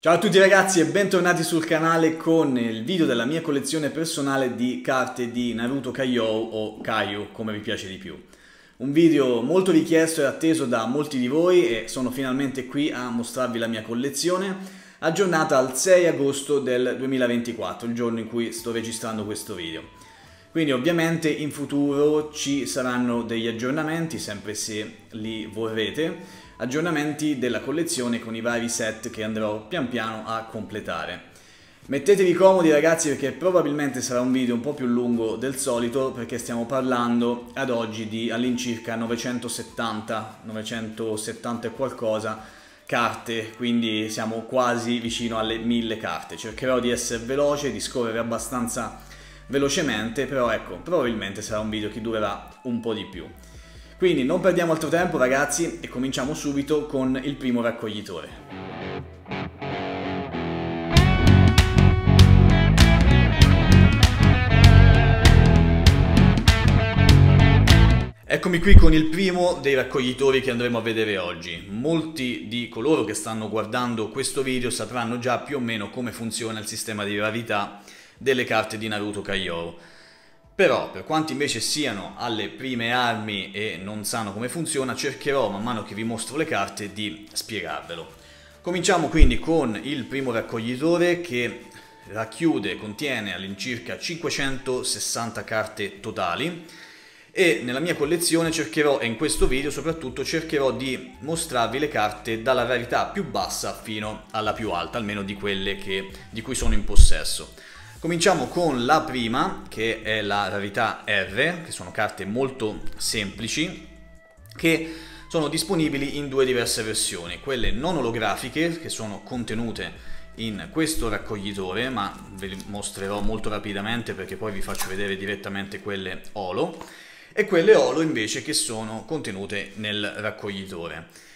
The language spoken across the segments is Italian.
Ciao a tutti ragazzi e bentornati sul canale con il video della mia collezione personale di carte di Naruto Kayou o Kayou, come vi piace di più. Un video molto richiesto e atteso da molti di voi e sono finalmente qui a mostrarvi la mia collezione, aggiornata al 6 agosto del 2024, il giorno in cui sto registrando questo video. Quindi ovviamente in futuro ci saranno degli aggiornamenti, sempre se li vorrete, aggiornamenti della collezione con i vari set che andrò pian piano a completare. Mettetevi comodi ragazzi, perché probabilmente sarà un video un po' più lungo del solito, perché stiamo parlando ad oggi di all'incirca 970 e qualcosa carte, quindi siamo quasi vicino alle 1000 carte. Cercherò di essere veloce, di scorrere abbastanza velocemente, però ecco, probabilmente sarà un video che durerà un po' di più. Quindi non perdiamo altro tempo ragazzi e cominciamo subito con il primo raccoglitore. Eccomi qui con il primo dei raccoglitori che andremo a vedere oggi. Molti di coloro che stanno guardando questo video sapranno già più o meno come funziona il sistema di rarità delle carte di Naruto Kayou. Però per quanti invece siano alle prime armi e non sanno come funziona, cercherò man mano che vi mostro le carte di spiegarvelo. Cominciamo quindi con il primo raccoglitore che contiene all'incirca 560 carte totali, e nella mia collezione cercherò, e in questo video soprattutto cercherò di mostrarvi le carte dalla rarità più bassa fino alla più alta, almeno di quelle di cui sono in possesso. Cominciamo con la prima, che è la rarità R, che sono carte molto semplici, che sono disponibili in due diverse versioni. Quelle non olografiche, che sono contenute in questo raccoglitore, ma ve le mostrerò molto rapidamente perché poi vi faccio vedere direttamente quelle olo, e quelle olo invece che sono contenute nel raccoglitore.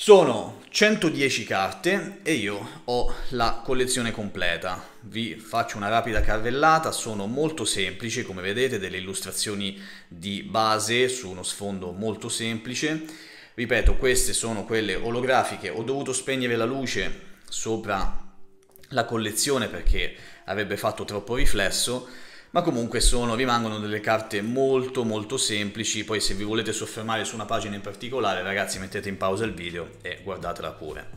Sono 110 carte e io ho la collezione completa. Vi faccio una rapida carrellata, sono molto semplici come vedete, delle illustrazioni di base su uno sfondo molto semplice. Ripeto, queste sono quelle olografiche, ho dovuto spegnere la luce sopra la collezione perché avrebbe fatto troppo riflesso. Ma comunque rimangono delle carte molto molto semplici. Poi se vi volete soffermare su una pagina in particolare ragazzi mettete in pausa il video e guardatela pure.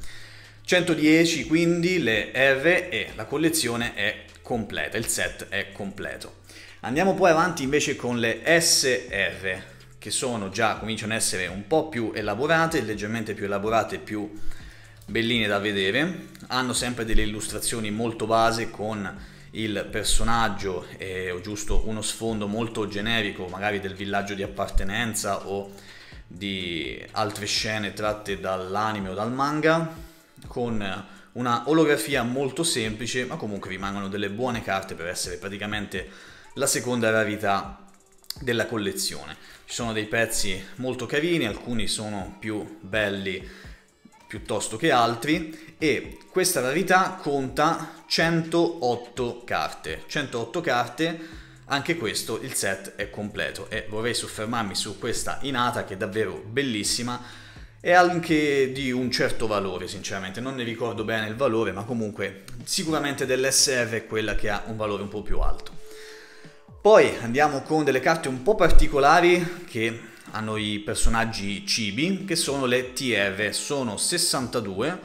110 quindi le R e la collezione è completa, il set è completo. Andiamo poi avanti invece con le SR, che sono già, cominciano ad essere un po' più elaborate, leggermente più elaborate, più belline da vedere. Hanno sempre delle illustrazioni molto base con il personaggio o giusto uno sfondo molto generico, magari del villaggio di appartenenza o di altre scene tratte dall'anime o dal manga, con una olografia molto semplice, ma comunque rimangono delle buone carte per essere praticamente la seconda rarità della collezione. Ci sono dei pezzi molto carini, alcuni sono più belli piuttosto che altri, e questa rarità conta 108 carte, anche questo il set è completo, e vorrei soffermarmi su questa Hinata che è davvero bellissima e anche di un certo valore, sinceramente non ne ricordo bene il valore, ma comunque sicuramente dell'SR è quella che ha un valore un po' più alto. Poi andiamo con delle carte un po' particolari che hanno i personaggi chibi, che sono le TR, sono 62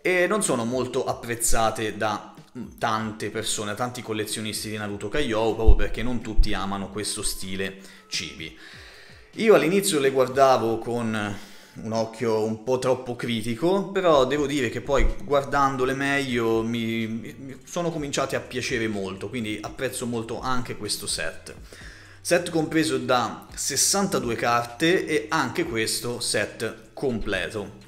e non sono molto apprezzate da tante persone, tanti collezionisti di Naruto Kayou, proprio perché non tutti amano questo stile chibi. Io all'inizio le guardavo con un occhio un po' troppo critico, però devo dire che poi guardandole meglio mi sono cominciate a piacere molto, quindi apprezzo molto anche questo set. Set compreso da 62 carte e anche questo set completo.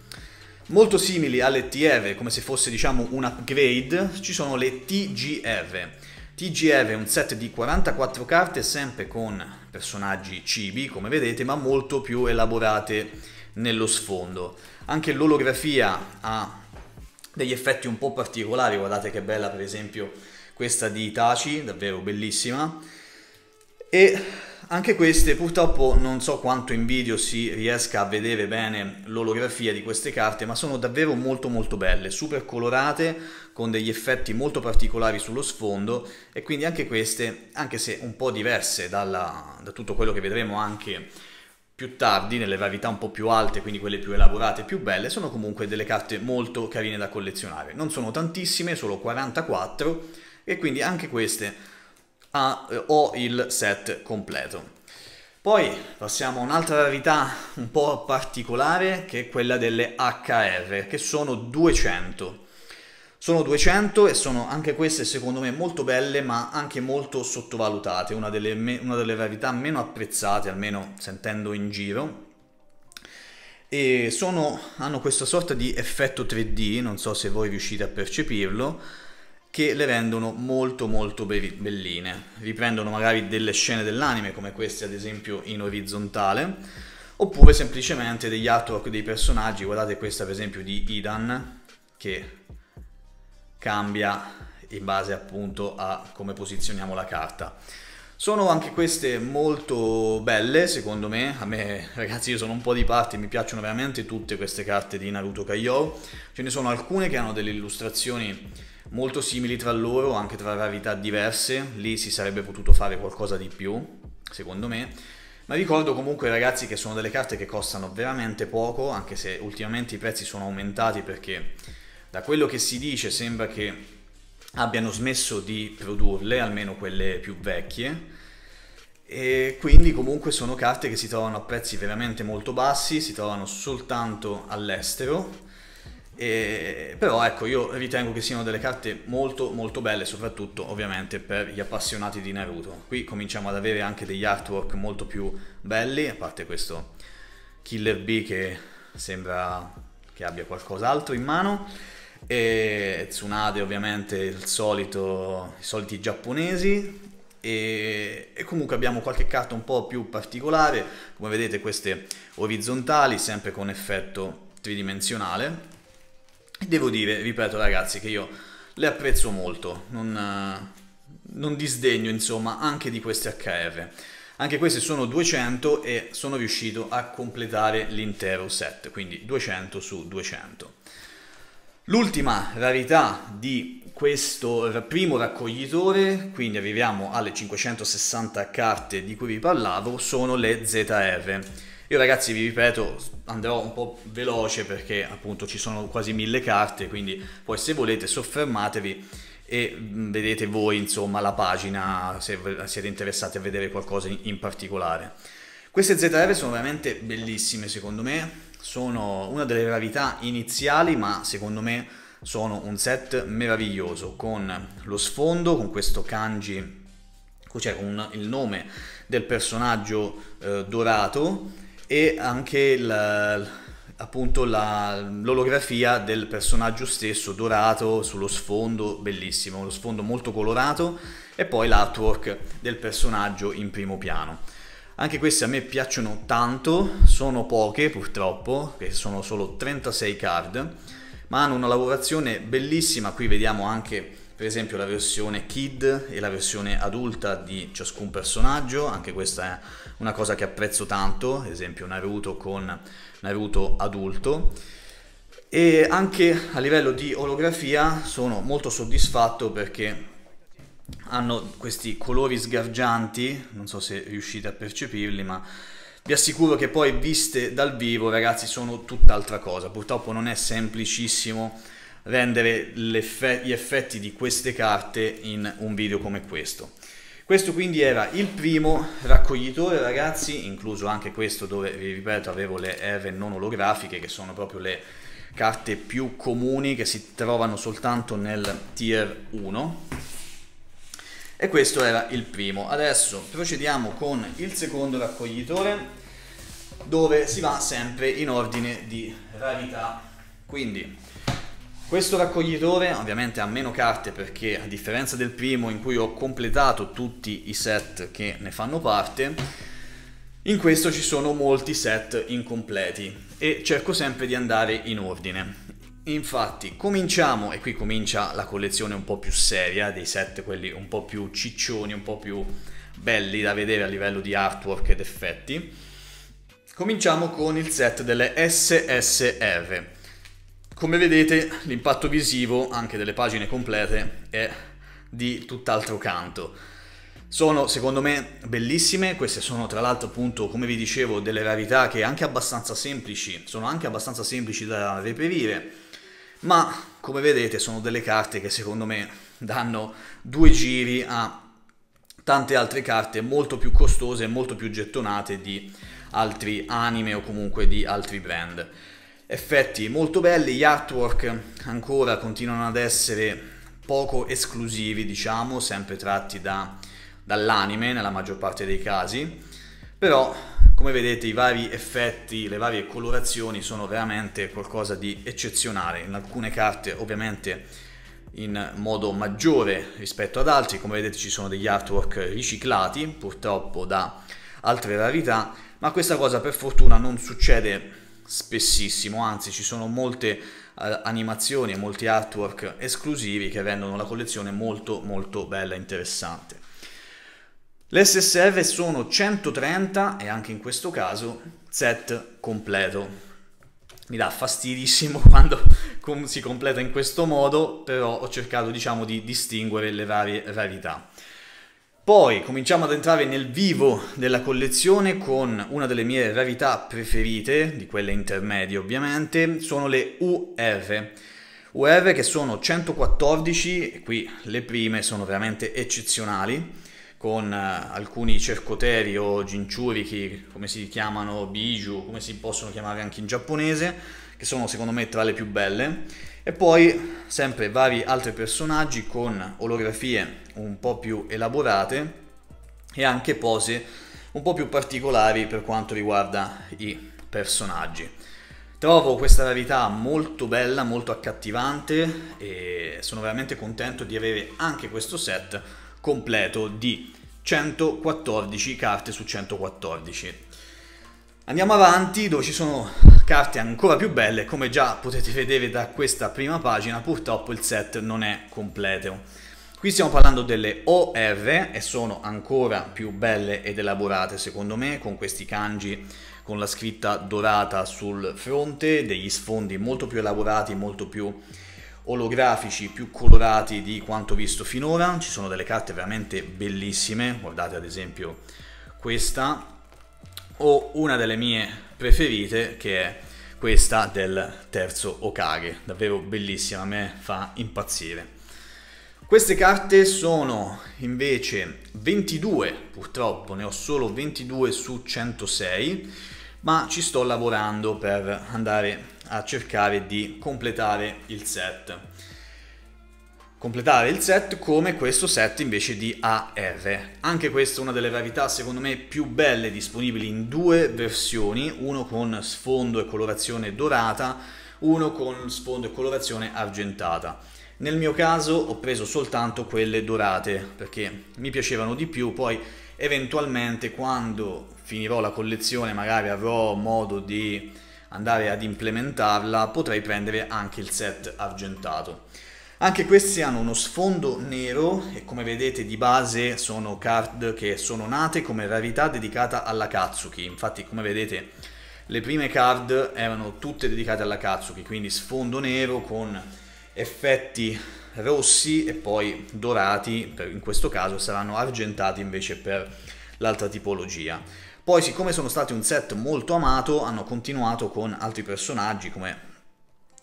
Molto simili alle TR, come se fosse diciamo un upgrade, ci sono le TGR. TGR è un set di 44 carte, sempre con personaggi chibi, come vedete, ma molto più elaborate nello sfondo. Anche l'olografia ha degli effetti un po' particolari, guardate che bella per esempio questa di Itachi, davvero bellissima. E anche queste, purtroppo non so quanto in video si riesca a vedere bene l'olografia di queste carte, ma sono davvero molto molto belle, super colorate, con degli effetti molto particolari sullo sfondo, e quindi anche queste, anche se un po' diverse da tutto quello che vedremo anche più tardi, nelle varietà un po' più alte, quindi quelle più elaborate e più belle, sono comunque delle carte molto carine da collezionare. Non sono tantissime, solo 44, e quindi anche queste... ho il set completo. Poi passiamo a un'altra rarità un po' particolare, che è quella delle HR, che sono 200. Sono 200 e sono anche queste secondo me molto belle, ma anche molto sottovalutate, una delle rarità meno apprezzate, almeno sentendo in giro. E hanno questa sorta di effetto 3D, non so se voi riuscite a percepirlo, che le rendono molto molto belline. Riprendono magari delle scene dell'anime, come queste ad esempio in orizzontale, oppure semplicemente degli artwork dei personaggi. Guardate questa per esempio di Idan, che cambia in base appunto a come posizioniamo la carta. Sono anche queste molto belle secondo me. A me, ragazzi, io sono un po' di parte, mi piacciono veramente tutte queste carte di Naruto Kayou. Ce ne sono alcune che hanno delle illustrazioni molto simili tra loro, anche tra rarità diverse. Lì si sarebbe potuto fare qualcosa di più, secondo me. Ma ricordo comunque, ragazzi, che sono delle carte che costano veramente poco, anche se ultimamente i prezzi sono aumentati, perché da quello che si dice sembra che abbiano smesso di produrle, almeno quelle più vecchie. E quindi comunque sono carte che si trovano a prezzi veramente molto bassi, si trovano soltanto all'estero. Però ecco, io ritengo che siano delle carte molto molto belle, soprattutto ovviamente per gli appassionati di Naruto. Qui cominciamo ad avere anche degli artwork molto più belli, a parte questo Killer B che sembra che abbia qualcos'altro in mano, e Tsunade ovviamente i soliti giapponesi. E comunque abbiamo qualche carta un po' più particolare, come vedete queste orizzontali, sempre con effetto tridimensionale. Devo dire, ripeto ragazzi, che io le apprezzo molto, non disdegno insomma anche di queste HR. Anche queste sono 200 e sono riuscito a completare l'intero set, quindi 200 su 200. L'ultima rarità di questo primo raccoglitore, quindi arriviamo alle 560 carte di cui vi parlavo, sono le ZR. Io ragazzi, vi ripeto, andrò un po' veloce perché appunto ci sono quasi 1000 carte, quindi poi se volete soffermatevi e vedete voi insomma la pagina se siete interessati a vedere qualcosa in particolare. Queste ZR sono veramente bellissime secondo me, sono una delle rarità iniziali, ma secondo me sono un set meraviglioso, con lo sfondo, con questo kanji, cioè con il nome del personaggio dorato, e anche l'olografia del personaggio stesso dorato sullo sfondo, bellissimo, lo sfondo molto colorato, e poi l'artwork del personaggio in primo piano. Anche queste a me piacciono tanto, sono poche purtroppo, che sono solo 36 card, ma hanno una lavorazione bellissima. Qui vediamo anche per esempio la versione kid e la versione adulta di ciascun personaggio, anche questa è una cosa che apprezzo tanto, ad esempio Naruto con Naruto adulto. E anche a livello di olografia sono molto soddisfatto perché hanno questi colori sgargianti, non so se riuscite a percepirli, ma vi assicuro che poi viste dal vivo, ragazzi, sono tutt'altra cosa. Purtroppo non è semplicissimo rendere gli effetti di queste carte in un video come questo. Questo quindi era il primo raccoglitore, ragazzi, incluso anche questo dove, vi ripeto, avevo le R non olografiche, che sono proprio le carte più comuni che si trovano soltanto nel tier 1. E questo era il primo. Adesso procediamo con il secondo raccoglitore, dove si va sempre in ordine di rarità. Quindi questo raccoglitore ovviamente ha meno carte, perché a differenza del primo, in cui ho completato tutti i set che ne fanno parte, in questo ci sono molti set incompleti e cerco sempre di andare in ordine. Infatti cominciamo, e qui comincia la collezione un po' più seria dei set, quelli un po' più ciccioni, un po' più belli da vedere a livello di artwork ed effetti. Cominciamo con il set delle SSR. Come vedete l'impatto visivo anche delle pagine complete è di tutt'altro canto. Sono secondo me bellissime, queste sono tra l'altro appunto come vi dicevo delle rarità che anche abbastanza semplici, sono anche abbastanza semplici da reperire, ma come vedete sono delle carte che secondo me danno due giri a tante altre carte molto più costose e molto più gettonate di altri anime o comunque di altri brand. Effetti molto belli, gli artwork ancora continuano ad essere poco esclusivi diciamo, sempre tratti dall'anime nella maggior parte dei casi, però come vedete i vari effetti, le varie colorazioni sono veramente qualcosa di eccezionale, in alcune carte ovviamente in modo maggiore rispetto ad altri, come vedete ci sono degli artwork riciclati purtroppo da altre rarità, ma questa cosa per fortuna non succede spessissimo, anzi ci sono molte animazioni e molti artwork esclusivi che rendono la collezione molto molto bella e interessante. Le SSR sono 130 e anche in questo caso set completo. Mi dà fastidissimo quando si completa in questo modo, però ho cercato diciamo di distinguere le varie rarità. Poi cominciamo ad entrare nel vivo della collezione con una delle mie rarità preferite, di quelle intermedie ovviamente, sono le UR che sono 114 e qui le prime sono veramente eccezionali, con alcuni cercoteri o jinchuriki, come si chiamano, biju, come si possono chiamare anche in giapponese, che sono secondo me tra le più belle. E poi sempre vari altri personaggi con olografie un po' più elaborate e anche pose un po' più particolari per quanto riguarda i personaggi. Trovo questa rarità molto bella, molto accattivante e sono veramente contento di avere anche questo set completo di 114 carte su 114. Andiamo avanti dove ci sono carte ancora più belle, come già potete vedere da questa prima pagina purtroppo il set non è completo. Qui stiamo parlando delle OR e sono ancora più belle ed elaborate secondo me, con questi kanji con la scritta dorata sul fronte, degli sfondi molto più elaborati, molto più olografici, più colorati di quanto visto finora. Ci sono delle carte veramente bellissime, guardate ad esempio questa o una delle mie preferite che è questa del terzo Hokage, davvero bellissima, a me fa impazzire. Queste carte sono invece 22, purtroppo ne ho solo 22 su 106, ma ci sto lavorando per andare a cercare di completare il set. Completare il set come questo set invece di AR. Anche questa è una delle rarità secondo me più belle disponibili in due versioni, uno con sfondo e colorazione dorata, uno con sfondo e colorazione argentata. Nel mio caso ho preso soltanto quelle dorate perché mi piacevano di più, poi eventualmente quando finirò la collezione magari avrò modo di andare ad implementarla, potrei prendere anche il set argentato. Anche questi hanno uno sfondo nero e come vedete di base sono card che sono nate come rarità dedicata alla Katsuki, infatti come vedete le prime card erano tutte dedicate alla Katsuki, quindi sfondo nero con effetti rossi e poi dorati, in questo caso saranno argentati invece per l'altra tipologia. Poi siccome sono stati un set molto amato hanno continuato con altri personaggi, come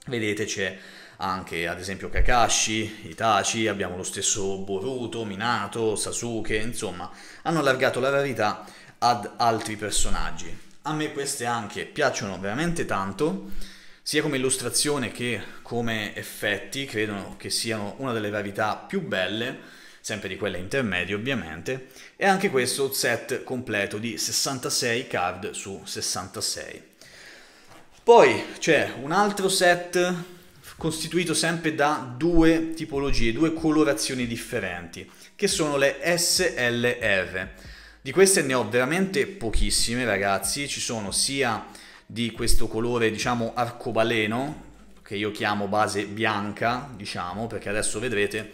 vedete c'è anche ad esempio Kakashi, Itachi, abbiamo lo stesso Boruto, Minato, Sasuke, insomma hanno allargato la rarità ad altri personaggi. A me queste anche piacciono veramente tanto, sia come illustrazione che come effetti, credo che siano una delle rarità più belle, sempre di quelle intermedie ovviamente, e anche questo set completo di 66 card su 66. Poi c'è un altro set costituito sempre da due tipologie, due colorazioni differenti, che sono le SLR. Di queste ne ho veramente pochissime ragazzi, ci sono sia di questo colore diciamo arcobaleno, che io chiamo base bianca, diciamo, perché adesso vedrete,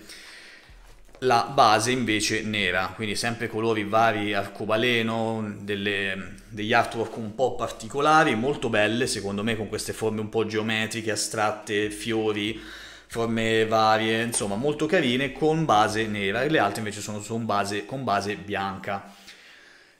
la base invece nera, quindi sempre colori vari, arcobaleno, degli artwork un po' particolari, molto belle secondo me, con queste forme un po' geometriche, astratte, fiori, forme varie, insomma molto carine, con base nera, e le altre invece sono con base bianca.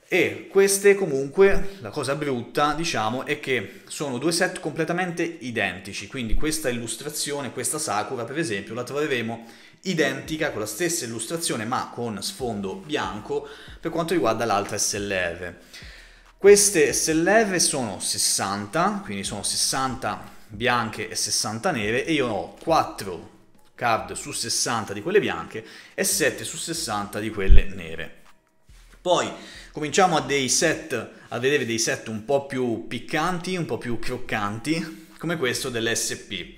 E queste comunque, la cosa brutta diciamo è che sono due set completamente identici, quindi questa illustrazione, questa Sakura per esempio, la troveremo identica con la stessa illustrazione ma con sfondo bianco per quanto riguarda l'altra SLR. Queste SLR sono 60, quindi sono 60 bianche e 60 nere, e io ho 4 card su 60 di quelle bianche e 7 su 60 di quelle nere. Poi cominciamo a vedere dei set un po' più piccanti, un po' più croccanti, come questo dell'SP,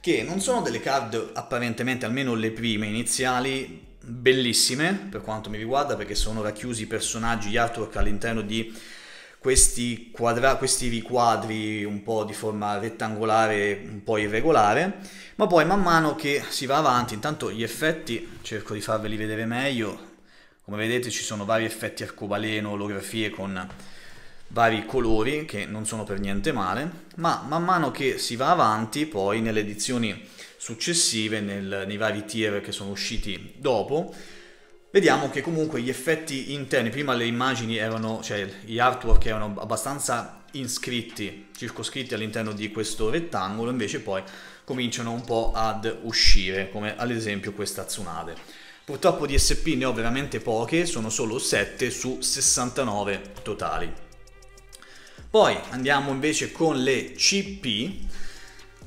che non sono delle card apparentemente, almeno le prime iniziali, bellissime per quanto mi riguarda, perché sono racchiusi i personaggi, gli artwork all'interno di questi riquadri un po' di forma rettangolare, un po' irregolare, ma poi man mano che si va avanti, intanto gli effetti cerco di farveli vedere meglio. Come vedete ci sono vari effetti arcobaleno, olografie con vari colori che non sono per niente male, ma man mano che si va avanti poi nelle edizioni successive, nei vari tier che sono usciti dopo, vediamo che comunque gli effetti interni, prima le immagini erano, cioè gli artwork erano abbastanza inscritti, circoscritti all'interno di questo rettangolo, invece poi cominciano un po' ad uscire, come ad esempio questa Tsunade. Purtroppo di SP ne ho veramente poche, sono solo 7 su 69 totali. Poi andiamo invece con le CP.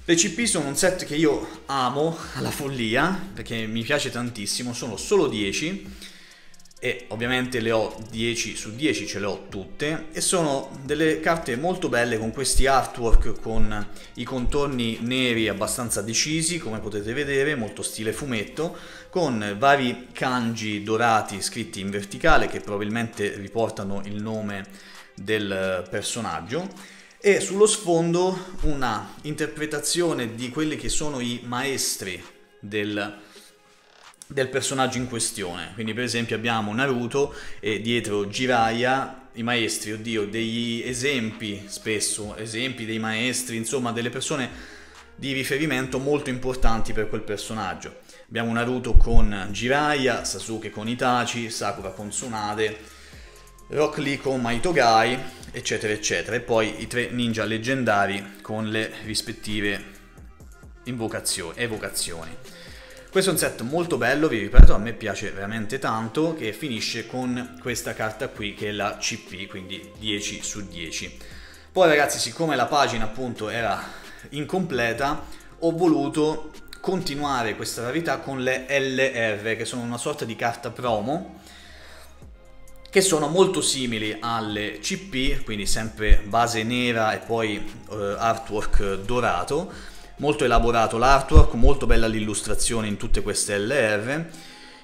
Le CP sono un set che io amo alla follia, perché mi piace tantissimo, sono solo 10 e ovviamente le ho 10 su 10, ce le ho tutte, e sono delle carte molto belle con questi artwork, con i contorni neri abbastanza decisi, come potete vedere, molto stile fumetto, con vari kanji dorati scritti in verticale che probabilmente riportano il nome del personaggio, e sullo sfondo una interpretazione di quelli che sono i maestri del personaggio in questione. Quindi per esempio abbiamo Naruto e dietro Jiraiya, i maestri, oddio, degli esempi, spesso esempi dei maestri, insomma delle persone di riferimento molto importanti per quel personaggio. Abbiamo Naruto con Jiraiya, Sasuke con Itachi, Sakura con Tsunade, Rock Lee con Maitogai, eccetera eccetera, e poi i tre ninja leggendari con le rispettive evocazioni. Questo è un set molto bello, vi ripeto, a me piace veramente tanto, che finisce con questa carta qui che è la CP, quindi 10 su 10. Poi ragazzi, siccome la pagina appunto era incompleta, ho voluto continuare questa rarità con le LR, che sono una sorta di carta promo, che sono molto simili alle CP, quindi sempre base nera e poi artwork dorato. Molto elaborato l'artwork, molto bella l'illustrazione in tutte queste LR,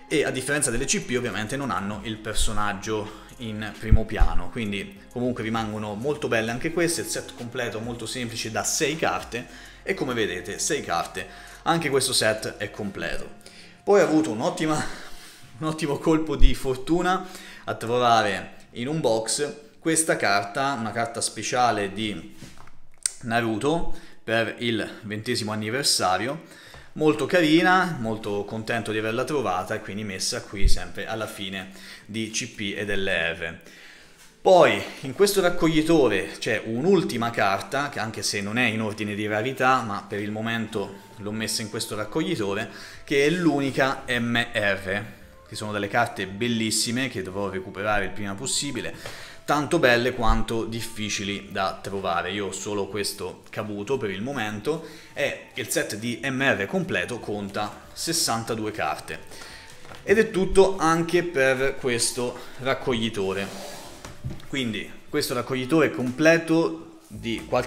e a differenza delle CP ovviamente non hanno il personaggio in primo piano, quindi comunque rimangono molto belle anche queste. Il set completo molto semplice da 6 carte e come vedete 6 carte, anche questo set è completo. Poi ho avuto un ottimo colpo di fortuna a trovare in un box questa carta, una carta speciale di Naruto per il 20° anniversario, molto carina, molto contento di averla trovata e quindi messa qui sempre alla fine di CP ed LR. Poi in questo raccoglitore c'è un'ultima carta, che anche se non è in ordine di rarità, ma per il momento l'ho messa in questo raccoglitore, che è l'unica MR, che sono delle carte bellissime che dovrò recuperare il prima possibile, tanto belle quanto difficili da trovare. Io ho solo questo cavuto per il momento, e il set di MR completo conta 62 carte. Ed è tutto anche per questo raccoglitore. Quindi questo raccoglitore completo,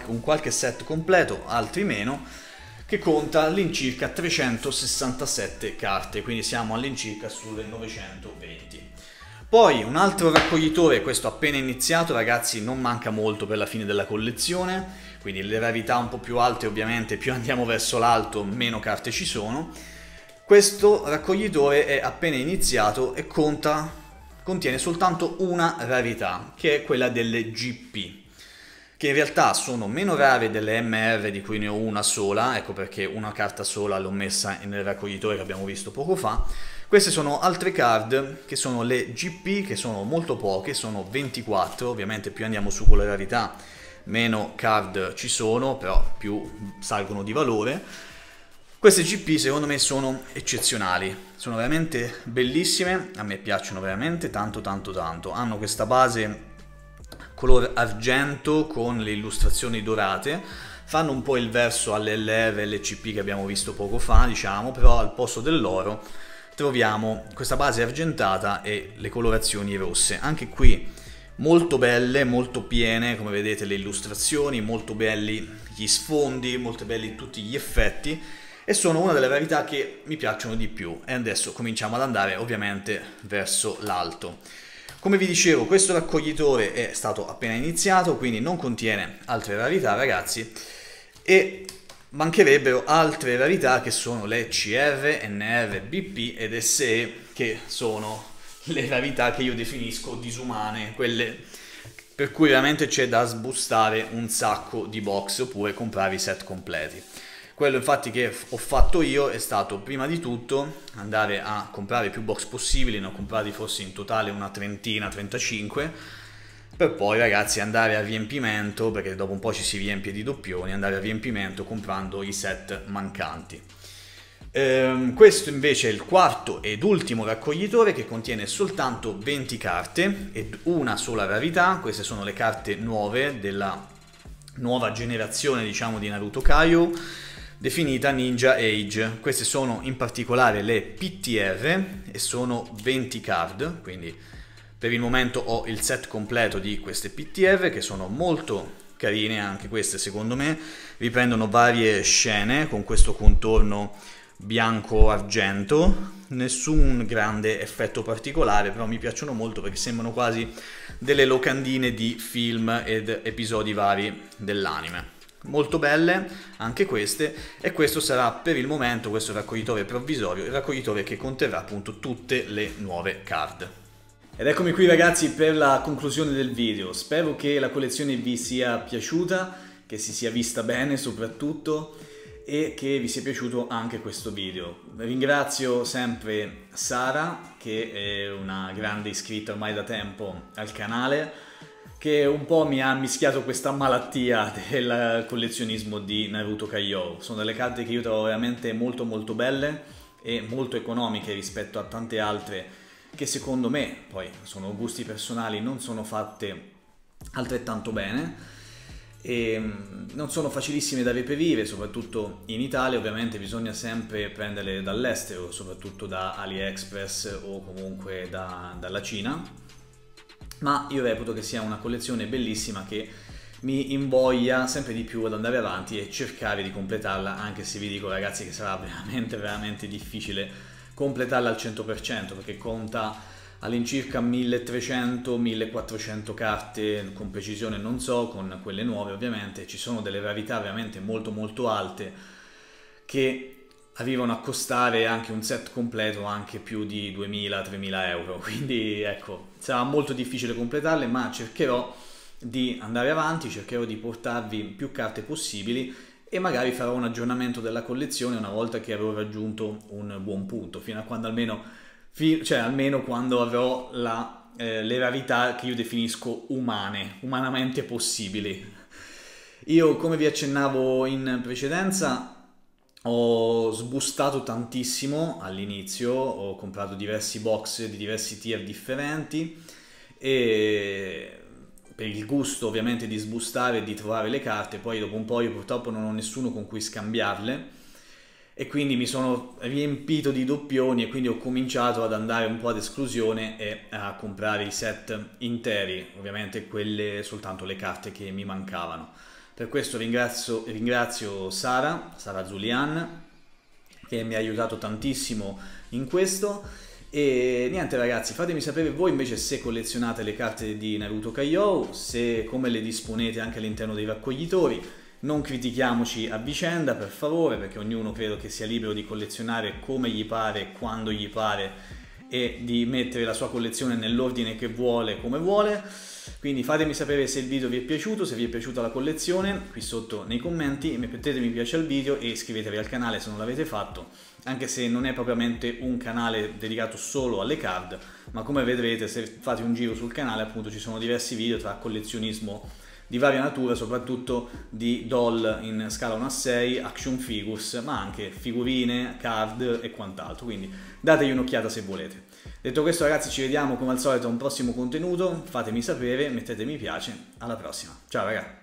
con qualche set completo, altri meno, che conta all'incirca 367 carte, quindi siamo all'incirca sulle 920. Poi un altro raccoglitore, questo appena iniziato ragazzi, non manca molto per la fine della collezione, quindi le rarità un po' più alte ovviamente, più andiamo verso l'alto meno carte ci sono. Questo raccoglitore è appena iniziato e contiene soltanto una rarità, che è quella delle GP, che in realtà sono meno rare delle MR, di cui ne ho una sola, ecco perché una carta sola l'ho messa nel raccoglitore che abbiamo visto poco fa. Queste sono altre card che sono le GP, che sono molto poche, sono 24, ovviamente più andiamo su con la rarità meno card ci sono, però più salgono di valore. Queste GP secondo me sono eccezionali, sono veramente bellissime, a me piacciono veramente tanto. Hanno questa base color argento con le illustrazioni dorate, fanno un po' il verso alle LR e LCP che abbiamo visto poco fa, diciamo, però al posto dell'oro troviamo questa base argentata e le colorazioni rosse. Anche qui molto belle, molto piene, come vedete le illustrazioni, molto belli gli sfondi, molto belli tutti gli effetti, e sono una delle rarità che mi piacciono di più. E adesso cominciamo ad andare ovviamente verso l'alto. Come vi dicevo, questo raccoglitore è stato appena iniziato, quindi non contiene altre rarità, ragazzi, e mancherebbero altre rarità che sono le CR, NR, BP ed SE, che sono le rarità che io definisco disumane, quelle per cui veramente c'è da sbustare un sacco di box oppure comprare i set completi. Quello infatti che ho fatto io è stato prima di tutto andare a comprare più box possibili, ne ho comprati forse in totale una trentina, 35, per poi ragazzi andare a riempimento, perché dopo un po' ci si riempie di doppioni, andare a riempimento comprando i set mancanti. Questo invece è il quarto ed ultimo raccoglitore, che contiene soltanto 20 carte ed una sola rarità. Queste sono le carte nuove della nuova generazione, diciamo, di Naruto Kayou, definita Ninja Age. Queste sono in particolare le PTR e sono 20 card, quindi per il momento ho il set completo di queste PTR che sono molto carine anche queste, secondo me riprendono varie scene con questo contorno bianco-argento, nessun grande effetto particolare, però mi piacciono molto perché sembrano quasi delle locandine di film ed episodi vari dell'anime. Molto belle anche queste, e questo sarà per il momento, questo raccoglitore provvisorio, il raccoglitore che conterrà appunto tutte le nuove card. Ed eccomi qui ragazzi per la conclusione del video. Spero che la collezione vi sia piaciuta, che si sia vista bene soprattutto, e che vi sia piaciuto anche questo video. Ringrazio sempre Sara, che è una grande iscritta ormai da tempo al canale, che un po' mi ha mischiato questa malattia del collezionismo di Naruto Kayou. Sono delle carte che io trovo veramente molto belle e molto economiche rispetto a tante altre che secondo me, poi sono gusti personali, non sono fatte altrettanto bene e non sono facilissime da reperire, soprattutto in Italia. Ovviamente bisogna sempre prenderle dall'estero, soprattutto da AliExpress o comunque dalla Cina. Ma io reputo che sia una collezione bellissima che mi invoglia sempre di più ad andare avanti e cercare di completarla, anche se vi dico ragazzi che sarà veramente difficile completarla al 100%, perché conta all'incirca 1300-1400 carte, con precisione non so, con quelle nuove ovviamente. Ci sono delle rarità veramente molto alte che arrivano a costare anche un set completo anche più di 2000-3000 euro, quindi ecco, sarà molto difficile completarle, ma cercherò di andare avanti, cercherò di portarvi più carte possibili e magari farò un aggiornamento della collezione una volta che avrò raggiunto un buon punto, fino a quando almeno quando avrò le rarità che io definisco umanamente possibili. Io, come vi accennavo in precedenza, ho sbustato tantissimo all'inizio, ho comprato diversi box di diversi tier differenti, e per il gusto ovviamente di sbustare e di trovare le carte. Poi dopo un po' io purtroppo non ho nessuno con cui scambiarle e quindi mi sono riempito di doppioni, e quindi ho cominciato ad andare un po' ad esclusione e a comprare i set interi, ovviamente soltanto le carte che mi mancavano. Per questo ringrazio Sara Zulian, che mi ha aiutato tantissimo in questo. E niente ragazzi, fatemi sapere voi invece se collezionate le carte di Naruto Kayou, se come le disponete anche all'interno dei raccoglitori, Non critichiamoci a vicenda, per favore, perché ognuno credo che sia libero di collezionare come gli pare, quando gli pare, e di mettere la sua collezione nell'ordine che vuole, come vuole. Quindi fatemi sapere se il video vi è piaciuto, se vi è piaciuta la collezione, qui sotto nei commenti, mettete mi piace al video e iscrivetevi al canale se non l'avete fatto, anche se non è propriamente un canale dedicato solo alle card, ma come vedrete se fate un giro sul canale appunto ci sono diversi video tra collezionismo di varia natura, soprattutto di doll in scala 1:6, action figures, ma anche figurine, card e quant'altro, quindi dategli un'occhiata se volete. Detto questo ragazzi, ci vediamo come al solito a un prossimo contenuto, fatemi sapere, mettete mi piace, alla prossima, ciao ragazzi!